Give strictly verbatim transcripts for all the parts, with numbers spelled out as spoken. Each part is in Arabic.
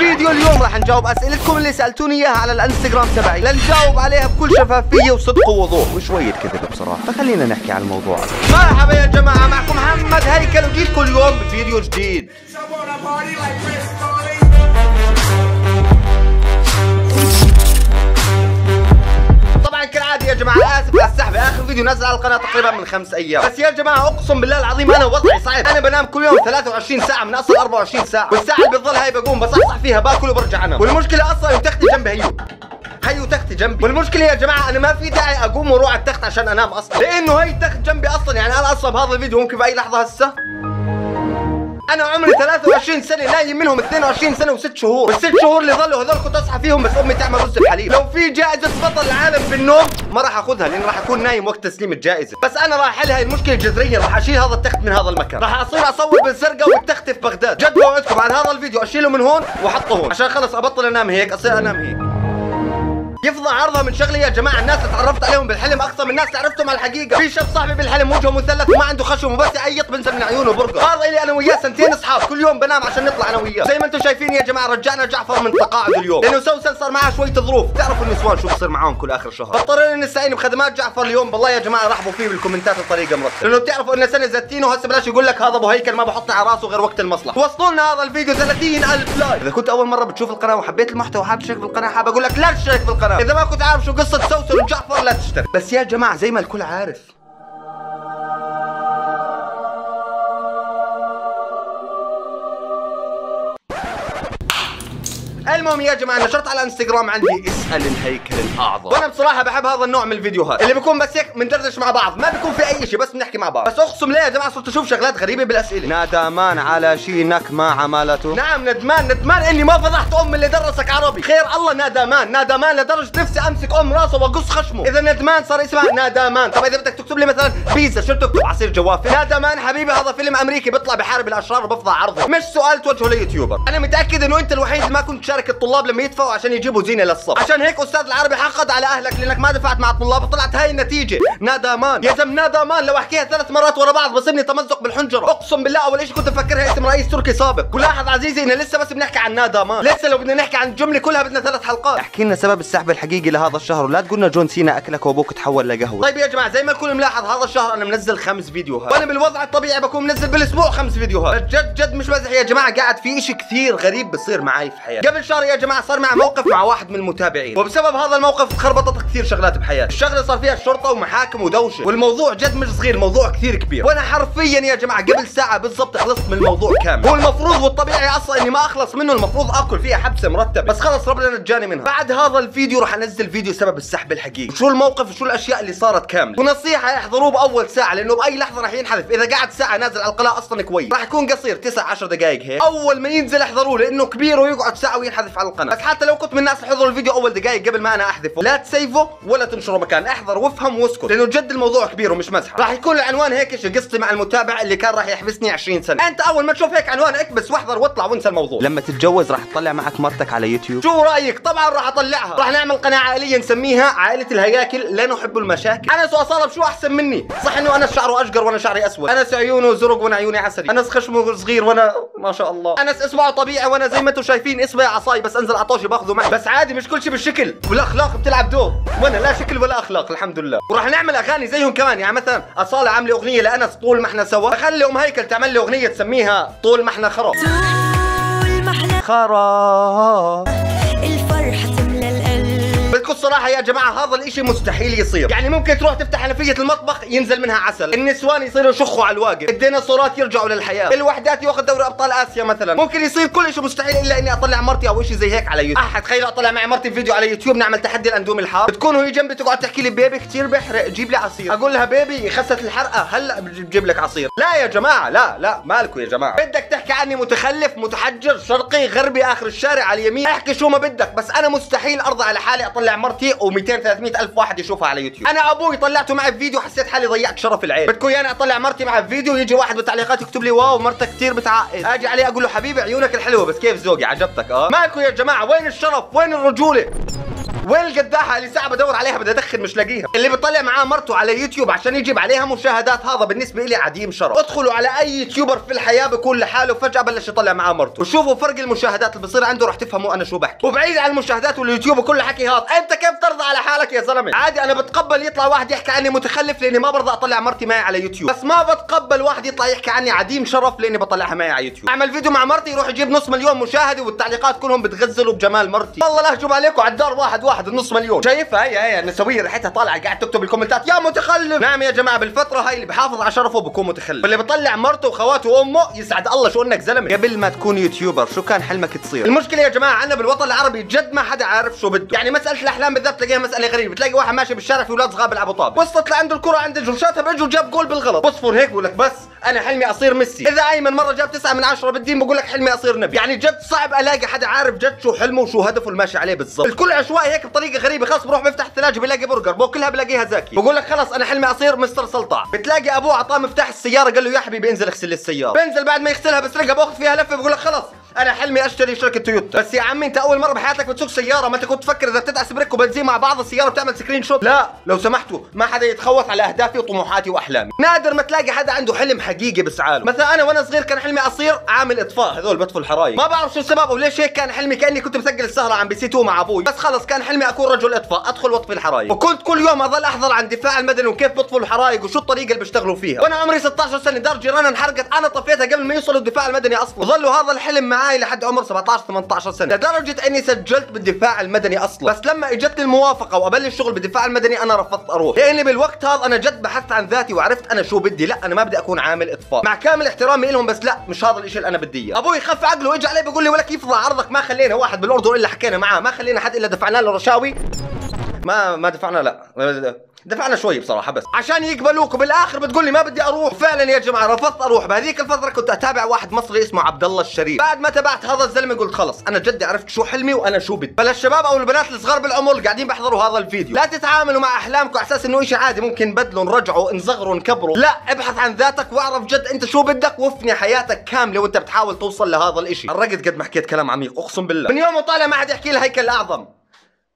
الفيديو اليوم راح نجاوب اسئلتكم اللي سالتوني اياها على الانستغرام تبعي، لنجاوب عليها بكل شفافيه وصدق ووضوح وشويه كذب بصراحه، فخلينا نحكي على الموضوع. مرحبا يا جماعه، معكم محمد هيكل وجيتكم اليوم بفيديو جديد. كالعادة يا جماعة آسف على السحب، آخر فيديو نزل على القناة تقريبا من خمس أيام، بس يا جماعة أقسم بالله العظيم أنا وضعي صعب، أنا بنام كل يوم ثلاثة وعشرين ساعة من أصل أربعة وعشرين ساعة، والساعة اللي بتظل هاي بقوم بصحصح فيها باكل وبرجع أنام، والمشكلة أصلا وتختي جنبي هيو هيو تختي جنبي، والمشكلة يا جماعة أنا ما في داعي أقوم وأروح على التخت عشان أنام أصلا، لأنه هي التخت جنبي أصلا، يعني أنا أصلا بهذا الفيديو ممكن بأي لحظة هسه انا عمري ثلاثة وعشرين سنه نايم منهم اثنين وعشرين سنه وست شهور، والست شهور اللي ظلوا هذول كنت اصحى فيهم بس امي تعمل رز بحليب. لو في جائزه بطل العالم في النوم ما راح اخذها لان راح اكون نايم وقت تسليم الجائزه، بس انا راح احل هاي المشكله جذريا، راح اشيل هذا التخت من هذا المكان، راح اصير اصور بالزرقاء والتخت في بغداد، جد بوعدكم عن هذا الفيديو اشيله من هون واحطه هون عشان خلص ابطل انام هيك اصير انام هيك. يفضى عرضها من شغلي يا جماعه، الناس تعرفت عليهم بالحلم اكثر من الناس عرفتهم على الحقيقه، في شاب صاحبي بالحلم وجهه مثلث وما عنده خشم وبس يعيط بنزل من عيونه برقه، هذا اللي انا وياه سنتين اصحاب كل يوم بنام عشان نطلع انا وياه، زي ما انتم شايفين يا جماعه رجعنا جعفر من تقاعد اليوم، لانه سوسن صار معها شويه ظروف، بتعرفوا النسوان شو بصير معاهم كل اخر شهر، فاضطرينا نستعين بخدمات جعفر اليوم، بالله يا جماعه رحبوا فيه بالكومنتات بطريقه مرتبه، لانه بتعرفوا انه سنه زتينه وهسه بلاش يقول لك هذا ابو هيكل ما بحطني على راسه غير وقت المصلحه، وصلوا لنا هذا الفيديو ثلاثين ألف لايك، اذا كنت اول مره بتشوف القناه وحبيت المحتوى وحاب تشارك بالقناه حاب اقول لك لا تشارك بالقناه، إذا ما كنت عارف شو قصة سوسن وجعفر لا تشترك، بس يا جماعة زي ما الكل عارف المهم يا جماعه نشرت على انستغرام عندي اسال الهيكل الاعظم، وانا بصراحه بحب هذا النوع من الفيديوهات اللي بيكون بس هيك بندردش مع بعض، ما بيكون في اي شيء بس بنحكي مع بعض، بس اقسم بالله يا جماعه صرت اشوف شغلات غريبه بالاسئله، ندمان على شينك ما عملته، نعم ندمان ندمان اني ما فضحت ام اللي درسك عربي، خير الله ندمان ندمان لدرجه نفسي امسك ام راسه واقص خشمه، اذا ندمان صار اسمها ندمان، طب اذا بدك تكتب لي مثلا بيتزا شو تكتب؟ عصير جوافه، ندمان حبيبي هذا فيلم امريكي بيطلع بحارب الاشرار وبفضح عرضه، مش سؤال توجهه ليوتيوبر، انا متاكد انه انت الوحيد اللي ما كنت تشارك الطلاب لما يدفعوا عشان يجيبوا زينه للصف، عشان هيك استاذ العربي حقد على اهلك لانك ما دفعت مع الطلاب وطلعت هاي النتيجه، نادمان يا زلمه نادمان، لو احكيها ثلاث مرات ورا بعض بصيبني تمزق بالحنجره، اقسم بالله اول شيء كنت افكرها اسم رئيس تركي سابق، ولاحظ عزيزي ان لسه بس بنحكي عن نادمان، لسه لو بدنا نحكي عن الجمله كلها بدنا ثلاث حلقات، احكي لنا سبب السحب الحقيقي لهذا الشهر ولا تقول لنا جون سينا اكلك وابوك تحول لقهوه. طيب يا جماعه زي ما الكل ملاحظ هذا الشهر انا منزل خمس فيديوهات، وانا بالوضع الطبيعي بكون منزل بالاسبوع خمس فيديوهات، جد جد مش مزح يا جماعه قاعد في شيء كثير غريب بصير معي في حياتي. قبل شهر يا جماعه صار معي موقف مع واحد من المتابعين، وبسبب هذا الموقف تخربطت كثير شغلات بحياتي، الشغله صار فيها شرطه ومحاكم ودوشه، والموضوع جد مش صغير، موضوع كثير كبير، وانا حرفيا يا جماعه قبل ساعه بالضبط خلصت من الموضوع كامل، هو المفروض والطبيعي اصلا اني ما اخلص منه، المفروض اكل فيها حبسه مرتبه، بس خلص ربنا نجاني منها. بعد هذا الفيديو راح انزل فيديو سبب السحب الحقيقي، شو الموقف وشو الاشياء اللي صارت كامله، ونصيحه احضروه باول ساعه لانه باي لحظه راح ينحذف، اذا قعد ساعه نازل على القناه اصلا كويس، راح يكون قصير تسع عشر دقائق هيك، اول ما ينزل احضروه لانه كبير ويقعد ساعه وينحذف على القناه، بس حتى لو كنت من الناس اللي حضروا الفيديو اول دقائق قبل ما انا احذفه لا تسيفه ولا تنشره مكان، احضر وافهم واسكت لانه جد الموضوع كبير ومش مزحه، راح يكون العنوان هيك شو قصتي مع المتابع اللي كان راح يحبسني عشرين سنه، انت اول ما تشوف هيك عنوان اكبس واحضر واطلع وانسى الموضوع. لما تتجوز راح تطلع معك مرتك على يوتيوب، شو رايك؟ طبعا راح اطلعها، راح نعمل قناه عائليه نسميها عائله الهياكل لا نحب المشاكل، انس وأصالة بشو احسن مني، صح انه انس شعره اشقر وانا شعري اسود، انس عيونه زرق وانا عيوني عسلي، انس خشمه صغير وانا ما شاء الله، انس اسمه طبيعي وانا زي ما انتم شايفين اسمه عصاي بس انزل عطاشي باخذه معي، بس عادي مش كل شيء بالشكل والاخلاق بتلعب دور، وانا لا شكل ولا اخلاق الحمد لله، وراح نعمل اغاني زيهم كمان، يعني مثلا أصالة عامله اغنيه لانس طول ما احنا سوا، اخلي ام هيكل تعمل لي اغنيه تسميها طول ما احنا خرا، طول ما احنا خرا الفرحه تملى القلب، بدكم الصراحه يا جماعه هذا الاشي مستحيل يصير، يعني ممكن تروح تفتح حنفيه المطبخ ينزل منها عسل، النسوان يصيروا يشخوا على الواقف، الديناصورات يرجعوا للحياه، الوحدات ياخذ دوري ابطال اسيا مثلا، ممكن يصير كل شيء مستحيل الا اني اطلع مرتي او شيء زي هيك على يوتيوب، احد تخيل اطلع معي مرتي فيديو على يوتيوب نعمل تحدي الاندومي الحار، بتكون هي جنبي تقعد تحكي لي بيبي كثير بحرق جيب لي عصير، اقول لها بيبي خست الحرقه هلا بجيب لك عصير، لا يا جماعه لا لا مالكم يا جماعه، بدك تحكي عني متخلف متحجر شرقي غربي اخر الشارع على اليمين احكي شو ما بدك، بس انا مستحيل ارضى على حالي اطلع مرتي ومئتين ثلاثمئة الف واحد يشوفها على يوتيوب، انا ابوي طلعته معي في فيديو حسيت حالي ضيعت شرف العيله، بدكم يانا اطلع مرتي معي في فيديو يجي واحد بالتعليقات يكتب لي واو مرتك كثير بتعقد، اجي عليه اقول له حبيبي عيونك الحلوه بس كيف ذوقي عجبتك، اه مالكم يا جماعه وين الشرف وين الرجوله؟ والجداحه اللي ساعه بدور عليها بدي ادخن مش لاقيها، اللي بيطلع معاه مرته على يوتيوب عشان يجيب عليها مشاهدات هذا بالنسبه لي عديم شرف. ادخلوا على اي يوتيوبر في الحياه بيكون لحاله فجاه بلش يطلع معاه مرته وشوفوا فرق المشاهدات اللي بصير عنده راح تفهموا انا شو بحكي. وبعيد عن المشاهدات واليوتيوب وكل حكي هذا، انت كيف ترضى على حالك يا زلمه؟ عادي انا بتقبل يطلع واحد يحكي عني متخلف لاني ما برضى اطلع مرتي معي على يوتيوب، بس ما بتقبل واحد يطلع يحكي عني عديم شرف لاني بطلعها معي على يوتيوب. اعمل فيديو مع مرتي يروح يجيب نص مليون مشاهده والتعليقات كلهم بتغزلوا بجمال مرتي، والله لا احجب عليكم على الدار واحد واحد النص مليون. شايفها هي هي النسويه ريحتها طالعه قاعد تكتب بالكومنتات يا متخلف. نعم يا جماعه بالفتره هاي اللي بحافظ على شرفه بكون متخلف، اللي بطلع مرته وخواته وامه يسعد الله شو انك زلمه. قبل ما تكون يوتيوبر شو كان حلمك تصير؟ المشكله يا جماعه عندنا بالوطن العربي جد ما حدا عارف شو بده، يعني مساله الاحلام بالذات تلاقيها مساله غريبه، بتلاقي واحد ماشي بالشارع في اولاد صغار بيلعبوا طابه، وصلت لعنده الكره عند جوشاتها بيجوا جاب جول بالغلط، بصفر هيك بقول لك بس انا حلمي اصير ميسي. اذا ايمن مره جاب تسعة من عشرة بالدين بقول لك حلمي اصير نبي. يعني جد صعب الاقي حدا عارف جد شو حلمه وشو هدفه الماشي عليه بالضبط، الكل عشوائي هيك بطريقه غريبه. خلص بروح بفتح الثلاجه بلاقي برجر بوكلها بلاقيها زاكي، بقول لك خلص انا حلمي اصير مستر سلطع. بتلاقي ابوه اعطاه مفتاح السياره قال له يا حبيبي انزل اغسل السياره، بنزل بعد ما يغسلها بسرقها باخذ فيها لفه بقول لك خلص انا حلمي اشتري شركه تويوتا. بس يا عمي انت اول مره بحياتك بتسوق سياره، ما انت كنت تفكر اذا بتدعس بريك وبنزين مع بعض السياره بتعمل سكرين شوت؟ لا لو سمحتوا ما حدا يتخوت على اهدافي وطموحاتي واحلامي. نادر ما تلاقي حدا عنده حلم حقيقي بسعاله، مثلا انا وانا صغير كان حلمي اصير عامل اطفاء هذول بطفوا الحرايق، ما بعرف شو السبب وليش هيك كان حلمي، كاني كنت مسجل السهره عم بي سي تو مع ابوي، بس خلص كان حلمي اكون رجل اطفاء ادخل واطفي الحرايق، وكنت كل يوم اظل احضر عن الدفاع المدني وكيف بطفوا الحرايق وشو الطريقه اللي بيشتغلوا فيها. وانا عمري ستة عشر سنه دار جيراننا انحرقت انا طفيتها قبل ما يوصلوا الدفاع المدني اصلا، وظلوا هذا الحلم معي لحد عمر سبعة عشر ثمانية عشر سنه، لدرجه اني سجلت بالدفاع المدني اصلا، بس لما اجتني الموافقه وابلش الشغل بالدفاع المدني انا رفضت اروح، لاني بالوقت هذا انا جد بحثت عن ذاتي وعرفت انا شو بدي. لا انا ما بدي اكون عامل اطفاء، مع كامل احترامي لهم بس لا مش هذا الشيء اللي انا بدي اياه. ابوي خف عقله واجى علي بيقول لي ولك يفضل عرضك، ما خلينا واحد بالاردن الا حكينا معاه، ما خلينا حد الا دفعنا له رشاوي، ما ما دفعنا لا دفعنا شوي بصراحه بس عشان يقبلوك، وبالاخر بتقول لي ما بدي اروح. فعلا يا جماعه رفضت اروح. بهذيك الفتره كنت اتابع واحد مصري اسمه عبد الله الشريف، بعد ما تابعت هذا الزلمه قلت خلص انا جدي عرفت شو حلمي وانا شو بدي. فللشباب او البنات الصغار بالعمر قاعدين بحضروا هذا الفيديو، لا تتعاملوا مع احلامكم على اساس انه شيء عادي ممكن بدلوا نرجعوا نصغروا نكبروا، لا ابحث عن ذاتك واعرف جد انت شو بدك وافني حياتك كامله وانت بتحاول توصل لهذا الشيء. الرقد قد ما حكيت كلام عميق اقسم بالله، من يوم وطالع ما حد يحكي لي هيكل الاعظم،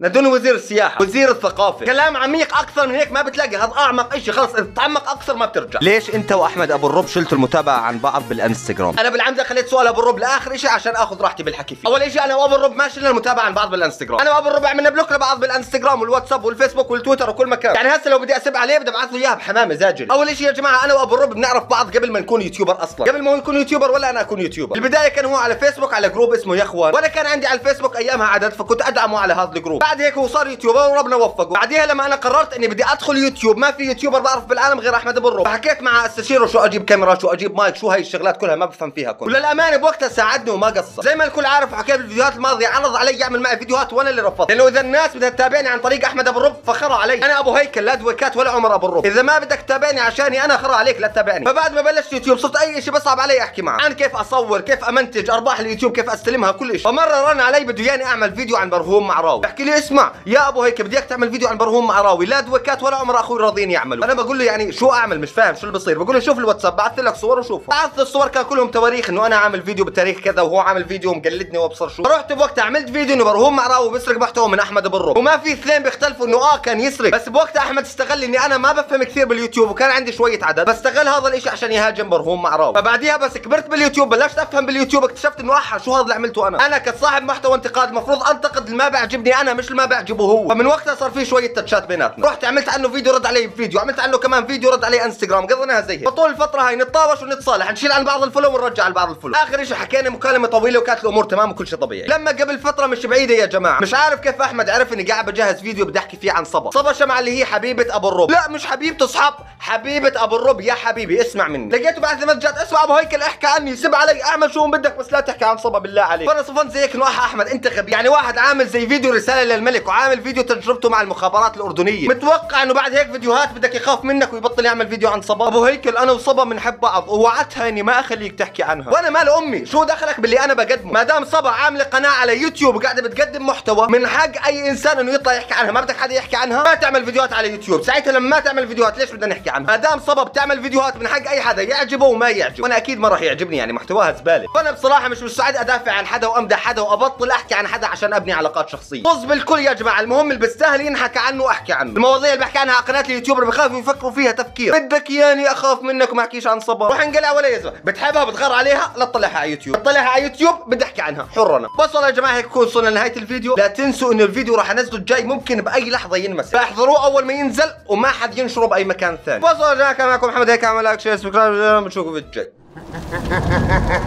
ندوني وزير السياحة، وزير الثقافة، كلام عميق أكثر من هيك ما بتلاقي، هذا أعمق إشي، خلص أنت بتعمق أكثر ما بترجع. ليش أنت وأحمد أبو الروب شلتوا المتابعة عن بعض بالانستغرام؟ أنا بالعمدة خليت سؤال أبو الروب لآخر إشي عشان آخذ راحتي بالحكي فيه. أول إشي أنا وأبو الروب ما شلنا المتابعة عن بعض بالانستغرام، أنا وأبو الروب عملنا بلوك لبعض بالانستغرام والواتساب والفيسبوك والتويتر وكل مكان، يعني هسه لو بدي أسب عليه بدي أبعث له إياها بحمامة زاجلة. أول إشي يا جماعة أنا وأبو الروب بنعرف بعض قبل ما نكون يوتيوبر أصلاً، قبل ما هو يكون يوتيوبر ولا أنا أكون يوتيوبر. البداية كان هو على فيسبوك على جروب اسمه يا إخوان، وأنا كان عندي على الفيسبوك أيامها عدد فكنت أدعمه على هذا الجروب. بعد هيك هو صار يوتيوبر وربنا وفقه، بعديها لما انا قررت اني بدي ادخل يوتيوب ما في يوتيوبر بعرف بالعالم غير احمد ابو الروب، فحكيت مع استشيره شو اجيب كاميرا شو اجيب مايك شو هاي الشغلات كلها ما بفهم فيها كنت، وللامانه بوقتها ساعدني وما قصر، زي ما الكل عارف وحكيت بالفيديوهات الماضيه عرض علي يعمل معي فيديوهات وانا اللي رفضت، لانه اذا الناس بدها تتابعني عن طريق احمد ابو الروب فخرا علي، انا ابو هيكل لا دويكات ولا عمر ابو الروب، اذا ما بدك تتابعني عشاني انا خرا عليك لا تتابعني. فبعد ما بلشت يوتيوب صرت اي شيء بصعب علي احكي معه عن كيف اصور كيف امنتج ارباح اليوتيوب كيف استلمها كل شيء. فمره رن علي بده ياني اعمل فيديو عن برهوم معراوي، بحكي لي اسمع يا ابو هيك بدي اياك تعمل فيديو عن برهوم معراوي، لا دوكات ولا عمر اخوي راضيين يعملوا. انا بقول له يعني شو اعمل مش فاهم شو اللي بصير، بقول له شوف الواتساب بعثت لك صور وشوفها، بعثت الصور كان كلهم تواريخ انه انا عامل فيديو بتاريخ كذا وهو عامل فيديو مقلدني وابصر شو. رحت بوقتها عملت فيديو انه برهوم معراوي بيسرق محتوى من احمد ابو الروب، وما في اثنين بيختلفوا انه اه كان يسرق، بس بوقتها احمد استغل اني انا ما بفهم كثير باليوتيوب وكان عندي شويه عدد، بس استغل هذا الشيء عشان يهاجم برهوم معراوي. فبعديها بس كبرت باليوتيوب بلشت افهم باليوتيوب اكتشفت انه احا شو هذا اللي عملته انا، انا كصاحب محتوى انتقاد المفروض انتقد ما بيعجبني انا مش ما بيعجبه هو. فمن وقتها صار في شويه تاتشات بيناتنا، رحت عملت عنه فيديو رد علي بفيديو، عملت عنه كمان فيديو رد علي انستغرام، قضيناها زي هيك. فطول الفتره هاي نتطاوش ونتصالح، نشيل عن بعض الفولو ونرجع عن بعض الفولو. اخر شيء حكينا مكالمه طويله وكانت الامور تمام وكل شيء طبيعي. لما قبل فتره مش بعيده يا جماعه، مش عارف كيف احمد عرف اني قاعد بجهز فيديو بدي احكي فيه عن صبا، صبا شمعة اللي هي حبيبه ابو الروب، لا مش حبيبته اصحاب، حبيبه ابو الروب يا حبيبي اسمع مني. لقيته بعث لي مسجات اسمع ابو هيكل احكي عني سب علي اعمل شو بدك بس لا تحكي عن صبا بالله عليك. فانا صفنت زيك انه احمد انت غبي، يعني واحد عامل زي فيديو رساله للملك وعامل فيديو تجربته مع المخابرات الاردنيه، متوقع انه بعد هيك فيديوهات بدك يخاف منك ويبطل يعمل فيديو عن صبا؟ ابو هيكل انا وصبا بنحب بعض ووعدتها اني ما اخليك تحكي عنها، وانا مال امي شو دخلك باللي انا بقدمه؟ ما دام صبا عامله قناه على يوتيوب وقاعده بتقدم محتوى من حق اي انسان انه يطلع يحكي عنها، ما بدك حدا يحكي عنها ما تعمل فيديوهات على يوتيوب، ساعتها لما ما تعمل فيديوهات ليش بدنا نحكي عنها؟ ما دام صبا بتعمل فيديوهات من حق اي حدا يعجبه وما يعجبه، وانا اكيد ما راح يعجبني يعني محتواها زباله. فانا بصراحه مش مستعد ادافع عن حدا وامدح حدا وابطل احكي عن حدا عشان ابني علاقات شخصيه. الكل يا جماعه، المهم اللي بالسهل ينحكى عنه واحكي عنه. المواضيع اللي بحكي عنها على قناه اليوتيوبر بخافوا يفكروا فيها تفكير. بدك ياني اخاف منك وما احكيش عن صبا؟ روح انقلع ولا يزمه، بتحبها بتغار عليها لا تطلعها على يوتيوب، تطلعها على يوتيوب بدي احكي عنها حرنا. بس والله يا جماعه هيك بكون وصلنا لنهايه الفيديو، لا تنسوا انه الفيديو راح انزله الجاي ممكن باي لحظه ينمسح، فاحضروه اول ما ينزل وما حد ينشره باي مكان ثاني. بس والله يا جماعه كان معكم محمد هيكل، اعمل لايك شير سبسكرايب، بنشوفكم في الجاي.